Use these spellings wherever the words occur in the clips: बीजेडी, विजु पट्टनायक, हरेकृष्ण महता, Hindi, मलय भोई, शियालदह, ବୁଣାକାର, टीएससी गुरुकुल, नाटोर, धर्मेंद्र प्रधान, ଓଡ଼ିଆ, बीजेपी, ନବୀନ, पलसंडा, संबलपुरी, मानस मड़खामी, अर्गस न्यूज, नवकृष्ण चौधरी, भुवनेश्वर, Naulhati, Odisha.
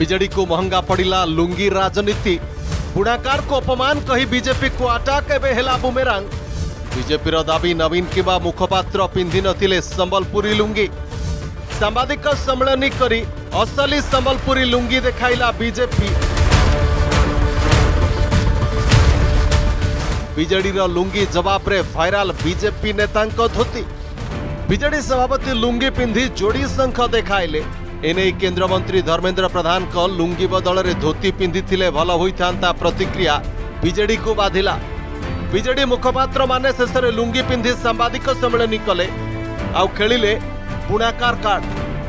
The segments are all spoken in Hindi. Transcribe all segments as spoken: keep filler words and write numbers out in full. बीजेडी को महंगा पड़ा लुंगी राजनीति। बुढ़ाकार को अपमान कही बीजेपी को अटैक एवं हेला बुमेरांग। बीजेपी दाबी नवीन किबा मुखपात्र पिंधि नथिले संबलपुरी लुंगी। सांबादिक सम्मेलन करी असली संबलपुरी लुंगी देखाइला बीजेपी। बीजेडी रो लुंगी जवाब रे वायरल बीजेपी नेतांको धोती। बीजेडी सभापति लुंगी पिंधि जोड़ी संख देखाइले। एने केंद्र मंत्री धर्मेंद्र प्रधान को लुंगी बदल रे धोती पिंधि थिले भल होइथांता प्रतिक्रिया बीजेडी को बाधिला। बीजेडी मुखपात्र माने शेषरे लुंगी पिंधि सांबादिक सम्मेलन कले। आउ खेलिले बुणाकार कार्ड,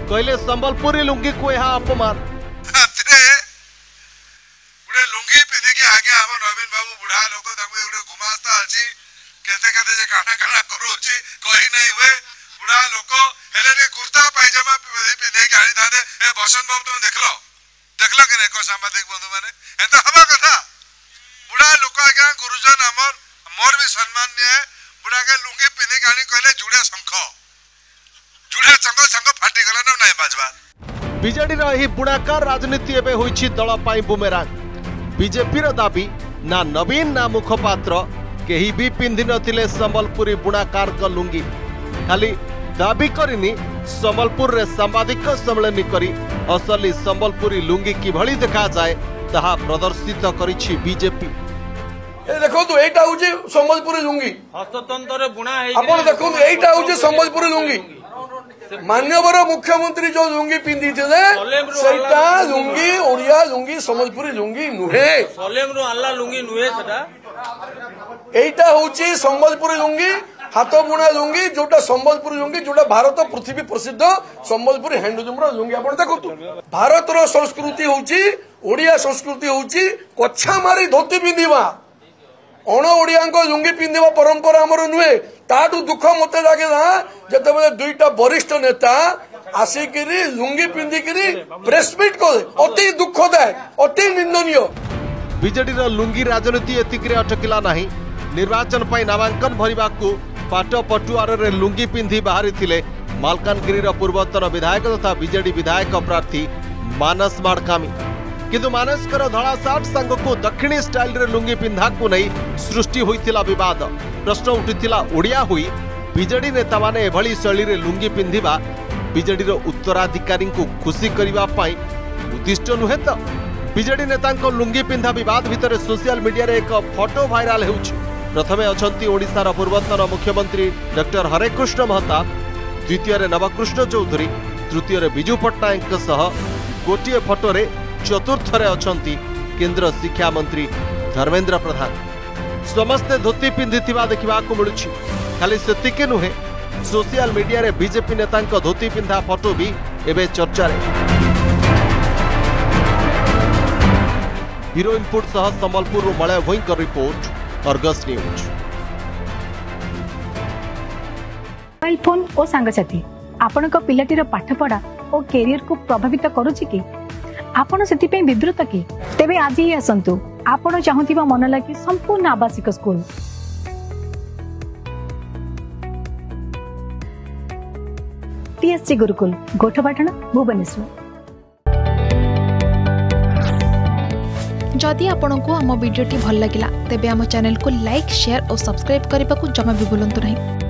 कहले संबलपुरी लुंगी को यह अपमान। लुंगी पिंधि के आगे हम नवीन बाबू बुढ़ा लोग घुमास्ता अछि केते केते जे काना काना करू छी कहि नै होए। बुढ़ा लोग हेले कुर्ता पायजामा पिंधे के आनी थाने। ए बसंत बाबू तुम देखलो देखलो के नै को सांबादिक बंधु माने एता हवा कथा। बुढ़ा लोग आगे गुरुजन हमर मोर भी सम्मान ने। बुढ़ा के लुंगी पिंधे के आनी कहले जुड़ा शंख जुड़ा शंख शंख फाटी गेल न नै बाजबा। बीजेडी रा ही बुढ़ाकार राजनीति एबे होई छी दल पाई बुमेरांग। बीजेपी रा दाबी ना नवीन ना मुखपात्र केही भी पिंधि नथिले संबलपुरी बुणाकार का लुंगी। खाली दाबी करिनी संबलपुर रे सांबादिक सम्मेलन करी असली संबलपुरी लुंगी कि भली देखा जाए ताहा प्रदर्शित करिछि बीजेपी। ए देखो तो एटा होजे संबलपुरी लुंगी हस्ततंत्र रे बुणा है। अपन देखो तो एटा होजे संबलपुरी लुंगी। माननीय मुख्यमंत्री जो लुंगी पिंधि थे सेटा लुंगी ओडिया लुंगी संबलपुरी लुंगी नुहे। सलेम रो अल्लाह लुंगी नुहे सेटा एटा होची संबलपुरी लुंगी हाथ बुणा लुंगी जोटा संबलपुरी लुंगी जोटा भारत पृथ्वी प्रसिद्ध संबलपुरी हैंडलूम रो लुंगी। आपण देखु भारत रो संस्कृति होची ओडिया संस्कृति होची कच्छा मारी धोती पिंधिबा अण ओडिया लुंगी पिंधिबा परंपरा हमर नुहे। ताटू दुख मत लगे ना जिते दुईटा वरिष्ठ नेता आसिकी लुंगी पिंधिकी प्रेसमिट कले अति दुखदायक अति निंदनीय। बीजेडी लुंगी राजनीति एतिके अटकिला नाही। निर्वाचन पर नामांकन भरवाकू पाट पटुआर लुंगी पिंधि बाहरी मालकानगिरी पूर्वतन विधायक तथा बीजेडी विधायक प्रार्थी मानस मड़खामी। किंतु मानसकर धड़ा सार्ट सांग को दक्षिणी स्टाइल रे लुंगी पिंधा को नहीं सृष्टि होइतिला विवाद। प्रश्न उठितिला ओडिया हुई बीजेडी नेता माने एभली शैली रे लुंगी पिंधिबा बीजेडी रो उत्तराधिकारी को खुशी करिवा पाई उद्दिष्ट नुहे। तो बीजेडी नेता को लुंगी पिंधा विवाद भितर सोशल मीडिया रे एक फोटो वायरल हेउछ। प्रथमे अछंती ओडिसा पूर्वतन मुख्यमंत्री डॉक्टर हरेकृष्ण महता, द्वितीय रे नवकृष्ण चौधरी, तृतीय रे विजु पट्टनायक सह गोटिए फोटो रे चतुर्थ रे अछंती केंद्र शिक्षा मंत्री धर्मेंद्र प्रधान। समस्ते धोती पिंधि देखा मिलूँ। खाली से नुहे सोशल मीडिया रे बीजेपी नेता धोती पिंधा फोटो भी एबे चर्चा रे। हीरो इनपुट सह संबलपुर रो मलय भोई का report अर्गस न्यूज। Mobile phone और सांगसाथी आपण को पिलाटीर पाठपढ़ा और कैरियर को प्रभावित करूची कि आपण से विद्रुत कि तेबे आज ही आसतु आपण चाहूथिबा मन लगी संपूर्ण आवासिक स्कूल। टीएससी गुरुकुल गोठपाटण भुवनेश्वर। जदि आपण को आम वीडियो भल लगिला तेबे आम चैनल को लाइक शेयर और सब्सक्राइब करने को जमा भी भूलु नहीं।